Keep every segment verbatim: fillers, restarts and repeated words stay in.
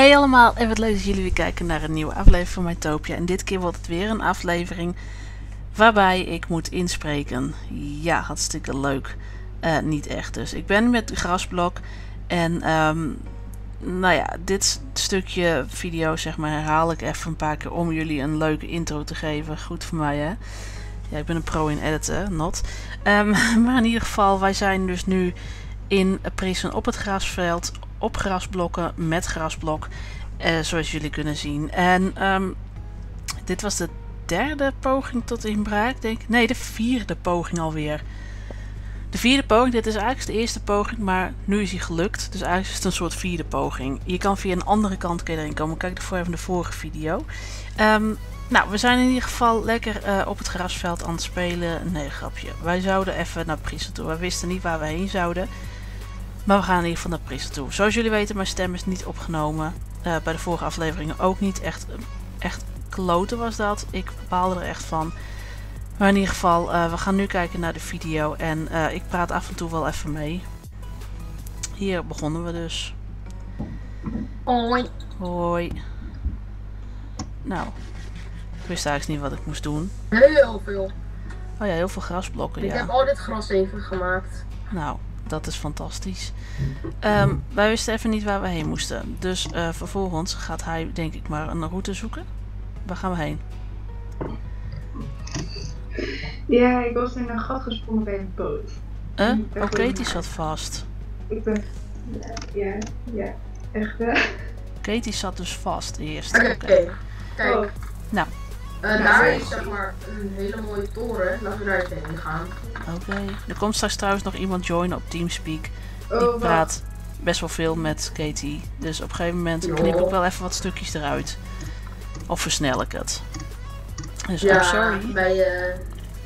Hey allemaal en wat leuk dat jullie weer kijken naar een nieuwe aflevering van Minetopia. En dit keer wordt het weer een aflevering waarbij ik moet inspreken. Ja, hartstikke leuk. Uh, niet echt dus. Ik ben met Grasblok en um, nou ja, dit stukje video zeg maar herhaal ik even een paar keer om jullie een leuke intro te geven. Goed voor mij hè. Ja, ik ben een pro in editen, not. Um, maar in ieder geval, wij zijn dus nu in Prison op het grasveld, op grasblokken, met grasblok, eh, zoals jullie kunnen zien. En um, dit was de derde poging tot inbraak, denk ik. Nee, de vierde poging alweer. De vierde poging, dit is eigenlijk de eerste poging, maar nu is hij gelukt. Dus eigenlijk is het een soort vierde poging. Je kan via een andere kant erin komen. Kijk daarvoor even de vorige video. Um, nou, we zijn in ieder geval lekker uh, op het grasveld aan het spelen. Nee, grapje. Wij zouden even naar Prison toe. Wij wisten niet waar we heen zouden. Maar we gaan in ieder geval naar Prison toe. Zoals jullie weten, mijn stem is niet opgenomen. Uh, bij de vorige afleveringen ook niet. Echt, echt kloten was dat. Ik baalde er echt van. Maar in ieder geval, uh, we gaan nu kijken naar de video. En uh, ik praat af en toe wel even mee. Hier begonnen we dus. Hoi. Hoi. Nou, ik wist eigenlijk niet wat ik moest doen. Heel veel. Oh ja, heel veel grasblokken, ik ja. Ik heb al dit gras even gemaakt. Nou. Dat is fantastisch. Um, wij wisten even niet waar we heen moesten. Dus uh, vervolgens gaat hij denk ik maar een route zoeken. Waar gaan we heen? Ja, ik was in een gat gesprongen bij een boot. Eh? Oké, Katie maar... zat vast. Ik ben... Ja, ja. Echt. Uh... Katie zat dus vast eerst. Oké, okay, okay. Kijk. Oh. Nou. Uh, ja, daar is zeg maar een hele mooie toren. Laten we daar even heen gaan. Oké. Okay. Er komt straks trouwens nog iemand joinen op TeamSpeak. Die oh, praat best wel veel met Katie. Dus op een gegeven moment jo. knip ik wel even wat stukjes eruit. Of versnel ik het. Dus ja, oh, sorry. Bij, uh,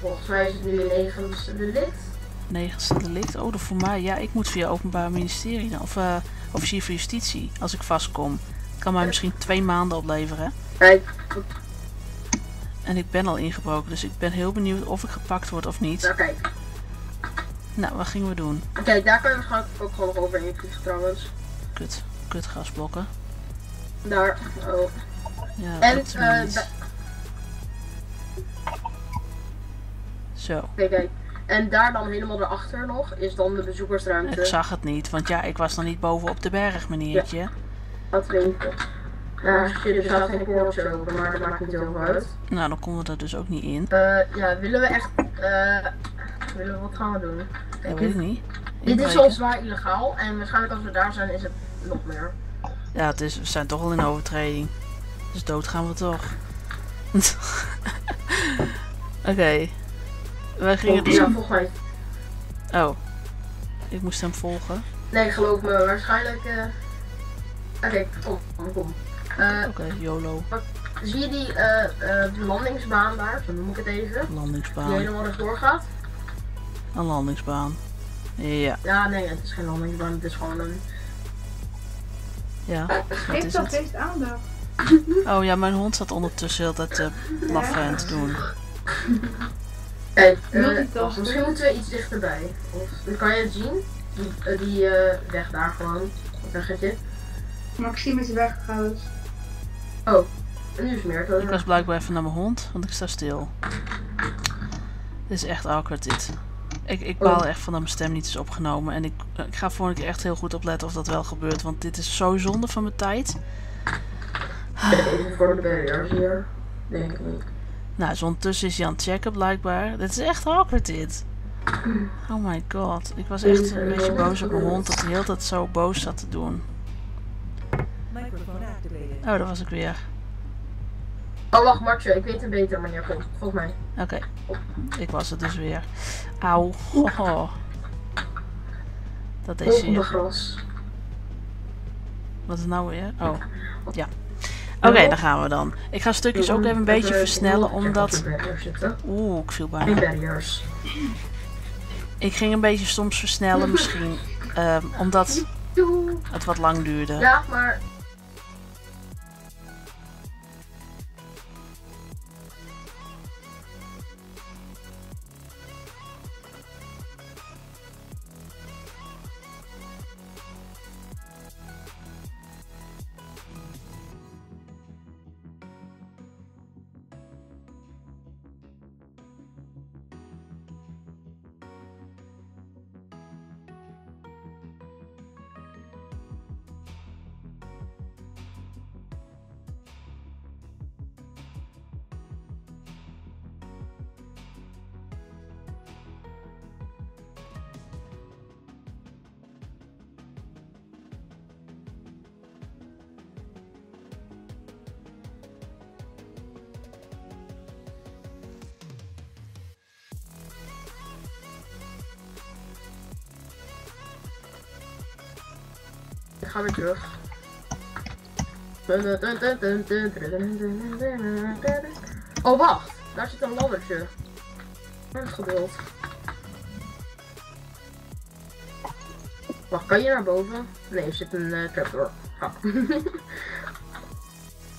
volgens mij is het nu een negenste delict. Negenste delict? Oh, dat voor mij. Ja, ik moet via Openbaar Ministerie. Of uh, Officier van Justitie. Als ik vastkom. Kan mij misschien twee maanden opleveren. Kijk. En ik ben al ingebroken, dus ik ben heel benieuwd of ik gepakt word of niet. Nou, kijk. Nou, wat gingen we doen? Oké, okay, daar kan je waarschijnlijk ook gewoon overheen vliegen trouwens. Kut, kut grasblokken. Daar, oh. Ja, en, dat uh, niet. Zo. Oké, okay, kijk. En daar dan helemaal erachter nog, is dan de bezoekersruimte. Ik zag het niet, want ja, ik was nog niet boven op de berg, meneertje. Ja. Wat drinken. Ja, shit, er staat geen poortje open, maar dat maakt niet heel veel uit. Nou, dan komen we er dus ook niet in. Uh, ja, willen we echt... Uh, willen we wat gaan we doen? Kijk, dat weet ik niet. Dit is al zwaar illegaal en waarschijnlijk als we daar zijn is het nog meer. Ja, het is, we zijn toch al in overtreding. Dus dood gaan we toch. Oké. Okay. Wij gingen oh, dus... Ja, volg mij. Oh. Ik moest hem volgen. Nee, geloof me. Waarschijnlijk... Uh... Oké, okay, kom, kom, kom. Uh, Oké, okay, YOLO. Zie je die uh, uh, landingsbaan daar? Zo noem ik het even. Landingsbaan. Die helemaal rechtdoor gaat. Een landingsbaan. Ja. Ja, nee, het is geen landingsbaan. Het is gewoon een... Ja, geef toch eens aandacht. Oh ja, mijn hond zat ondertussen heel dat uh, blaffen en te doen. Kijk, hey, uh, misschien moeten we iets dichterbij. Of, dan kan je het zien. Die, die uh, weg daar gewoon. Weggetje. Maxime is weg trouwens. Oh, en nu is meer. Ik was blijkbaar even naar mijn hond, want ik sta stil. Dit is echt awkward dit. Ik, ik baal oh. echt van dat mijn stem niet is opgenomen. En ik, ik ga volgende keer echt heel goed opletten of dat wel gebeurt. Want dit is zo zonde van mijn tijd. Even voor de barriers hier. Denk ik niet. Nou, dus ondertussen is hij aan het checken blijkbaar. Dit is echt awkward dit. Oh my god. Ik was echt een beetje boos op mijn hond dat hij de hele tijd zo boos zat te doen. Oh, dat was ik weer. Oh, wacht, Martje. Ik weet een betere manier. Volgens mij. Oké. Okay. Ik was het dus weer. Auw. Hoho. Dat is hier. Gras. Wat is nou weer? Oh. Ja. Oké, okay, daar gaan we dan. Ik ga stukjes ook even een beetje versnellen, omdat... Oeh, ik viel bijna. Ik ging een beetje soms versnellen misschien. Um, omdat het wat lang duurde. Ja, maar... ga weer terug. Oh wacht, daar zit een laddertje. Erg geduld. Wacht, kan je naar boven? Nee, er zit een uh, trapdoor. Ah.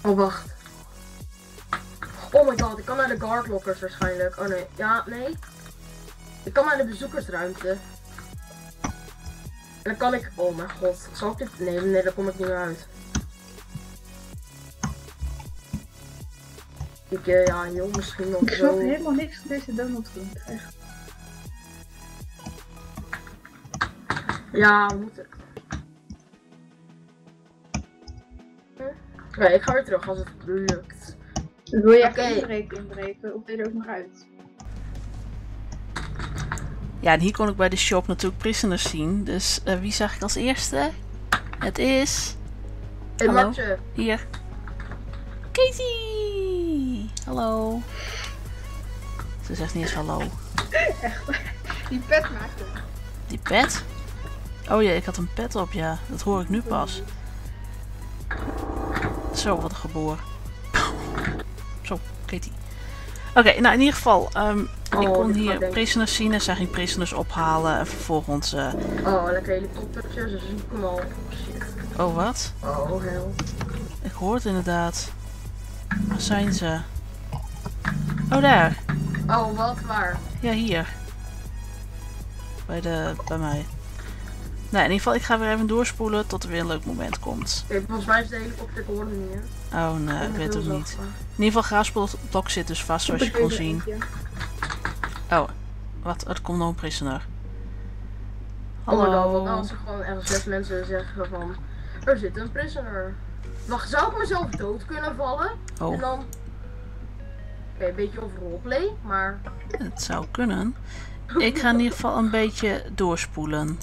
Oh wacht. Oh my god, ik kan naar de guardlockers waarschijnlijk. Oh nee, ja, nee. Ik kan naar de bezoekersruimte. En dan kan ik... Oh mijn god, zal ik dit... Nee, nee, daar kom ik niet meer uit. Ik, uh, ja, joh, misschien nog zo... Ik snap helemaal niks van deze Donald Trump, echt. Ja, we moeten... Hm? Nee, ik ga weer terug als het lukt. Wil je echt inbreken, inbreken? Of ben je er ook nog uit? Ja, en hier kon ik bij de shop natuurlijk prisoners zien. Dus uh, wie zag ik als eerste? Het is... Hey, hallo. Matje. Hier. Katie! Hallo. Ze zegt niet eens hallo. Echt? Die pet maakt het. Die pet? Oh ja, ik had een pet op, ja. Dat hoor ik nu pas. Zo, wat een geboor. Zo, Katie. Oké, okay, nou in ieder geval, um, oh, ik kon hier prisoners zien en zij ging prisoners ophalen en vervolgens... Uh... Oh, lekker helikoptertjes, ze zoeken al. Shit. Oh, wat? Oh, hel. Ik hoor het inderdaad. Waar zijn ze? Oh, daar. Oh, wat? Waar? Ja, hier. Bij de... bij mij. Nou, in ieder geval, ik ga weer even doorspoelen tot er weer een leuk moment komt. Ik, volgens mij is de helikopter, ik hoor hem niet. Oh nee, ik, ik weet het ook niet. Van. In ieder geval, grasblok zit dus vast, zoals je kon zien. Eentje. Oh, wat? Er komt nog een prisoner. Hallo. Oh, dan, als er gewoon ergens zes mensen zeggen van... Er zit een prisoner. Wacht, zou ik mezelf dood kunnen vallen? Oh. En dan... Oké, okay, een beetje over roleplay, maar... Het zou kunnen. Ik ga in ieder geval een beetje doorspoelen.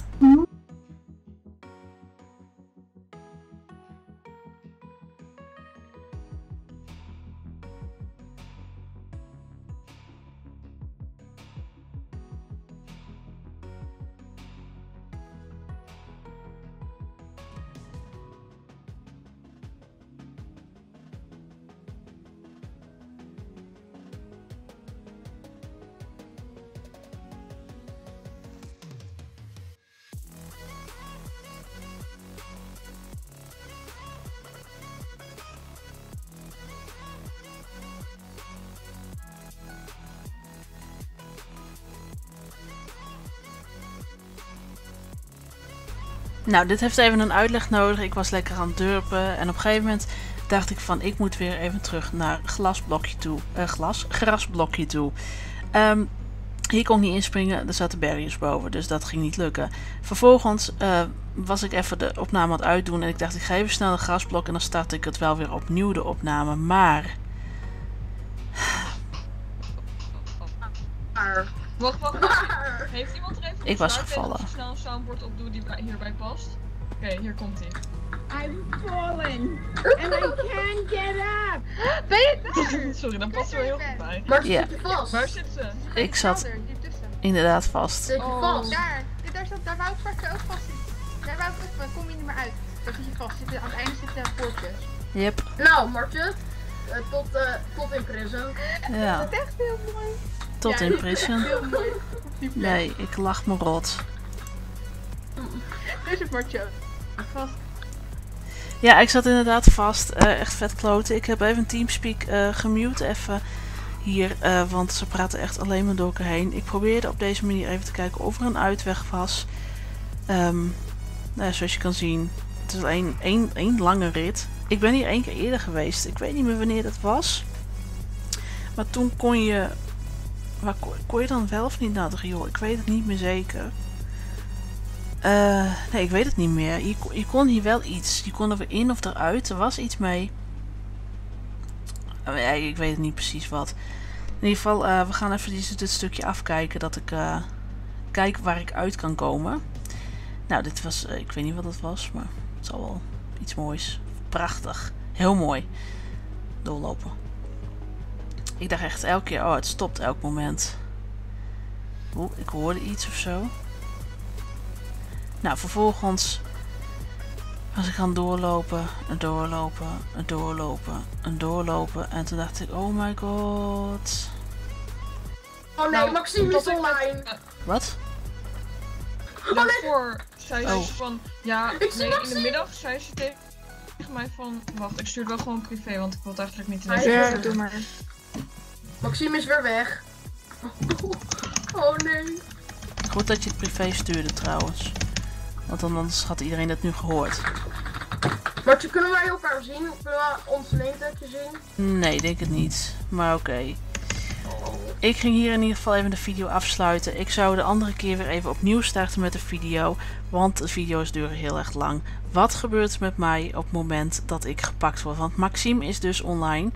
Nou, dit heeft even een uitleg nodig. Ik was lekker aan het durpen en op een gegeven moment dacht ik van ik moet weer even terug naar glasblokje toe. Eh, glas? Grasblokje toe. Um, hier kon ik niet inspringen, er zaten barriers boven, dus dat ging niet lukken. Vervolgens uh, was ik even de opname aan het uitdoen en ik dacht ik ga even snel naar het grasblok en dan start ik het wel weer opnieuw de opname, maar... Wacht, wacht, wacht. Heeft iemand er even op? Ik was gevallen. Ik snel een soundboard opdoe die hierbij past. Oké, okay, hier komt ie. I'm falling. And I can't get up. Ben je daar? Sorry, dan past er wel heel goed bij. Waar zit je vast? Waar zit ze? Ik zat inderdaad vast. Zit je vast? Daar. Daar zat, daar wou ik straks ook vast zitten. Daar wou ik ook, maar kom je niet meer uit. Daar zit je vast. Zit, aan het einde zitten poortjes. Yep. Nou, Martje. Uh, tot, uh, tot in prison. Ja. Dat is echt heel mooi. Tot ja, in prison. Nee, ik lach me rot. Dit is Martje. Vast. Ja, ik zat inderdaad vast. Uh, echt vet kloten. Ik heb even TeamSpeak uh, gemute even hier, uh, want ze praten echt alleen maar door elkaar heen. Ik probeerde op deze manier even te kijken of er een uitweg was. Um, nou, zoals je kan zien, het is alleen één, één lange rit. Ik ben hier één keer eerder geweest. Ik weet niet meer wanneer dat was. Maar toen kon je... Maar kon je dan wel of niet naar het riool? Ik weet het niet meer zeker. Uh, nee, ik weet het niet meer. Je, je kon hier wel iets. Je kon er weer in of eruit. Er was iets mee. Uh, ja, ik weet niet precies wat. In ieder geval, uh, we gaan even dit, dit stukje afkijken. Dat ik uh, kijk waar ik uit kan komen. Nou, dit was... Uh, ik weet niet wat dat was. Maar het zal wel iets moois. Prachtig. Heel mooi. Doorlopen. Ik dacht echt elke keer, oh het stopt elk moment. Oeh, ik hoorde iets of zo. Nou, vervolgens was ik gaan doorlopen, doorlopen, doorlopen, doorlopen. En toen dacht ik, oh my god. Oh nee, Maxime is online. Wat? Daarvoor zei ze van, ja, nee, in de middag zei ze tegen mij van, wacht, ik stuur wel gewoon privé, want ik wil het eigenlijk niet in de ja, doe maar. Maxime is weer weg. Oh nee. Goed dat je het privé stuurde trouwens. Want anders had iedereen dat nu gehoord. Maar kunnen wij elkaar zien? Kunnen we ons leeftijdje zien? Nee, denk het niet. Maar oké. Okay. Ik ging hier in ieder geval even de video afsluiten. Ik zou de andere keer weer even opnieuw starten met de video. Want de video's duren heel erg lang. Wat gebeurt er met mij op het moment dat ik gepakt word? Want Maxime is dus online.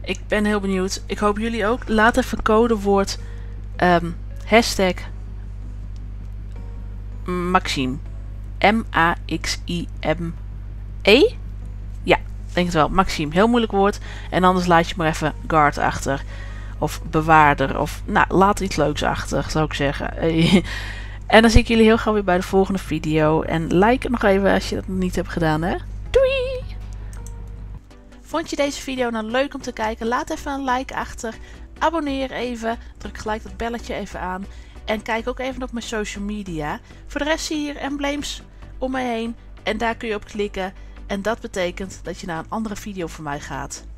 Ik ben heel benieuwd. Ik hoop jullie ook. Laat even codewoord um, hashtag Maxime. M A X I M E? Ja, denk het wel. Maxime. Heel moeilijk woord. En anders laat je maar even guard achter. Of bewaarder. Of nou, laat iets leuks achter, zou ik zeggen. En dan zie ik jullie heel gauw weer bij de volgende video. En like het nog even als je dat nog niet hebt gedaan, hè. Doei! Vond je deze video nou leuk om te kijken? Laat even een like achter. Abonneer even. Druk gelijk dat belletje even aan. En kijk ook even op mijn social media. Voor de rest zie je hier emblems om me heen. En daar kun je op klikken. En dat betekent dat je naar een andere video van mij gaat.